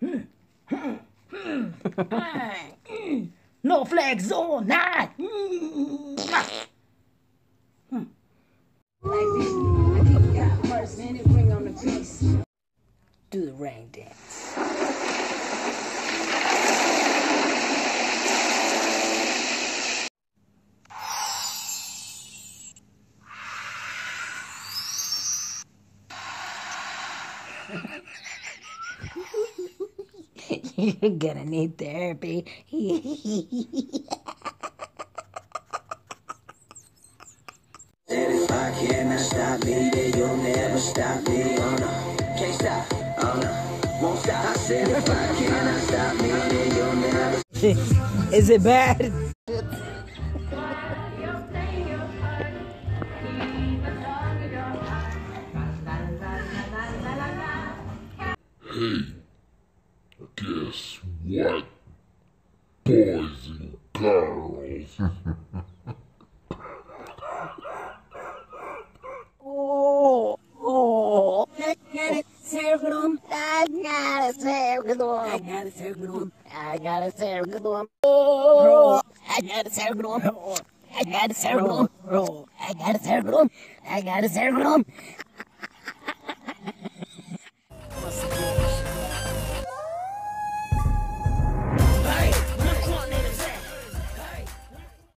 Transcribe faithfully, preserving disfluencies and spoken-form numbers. No flag zone. Nah. Do the rain dance. You're gonna need therapy. If I cannot stop me, then you'll never stop me. Oh no, can't stop. Oh no, won't stop. I said if I cannot stop me, then you'll never stop. Is it bad? Hey. Guess what, boys and girls? Oh, oh! I got a circle. I got a circle. I got a circle. I got a circle. Oh! I got a circle. I got a circle. I got a circle. I got a circle.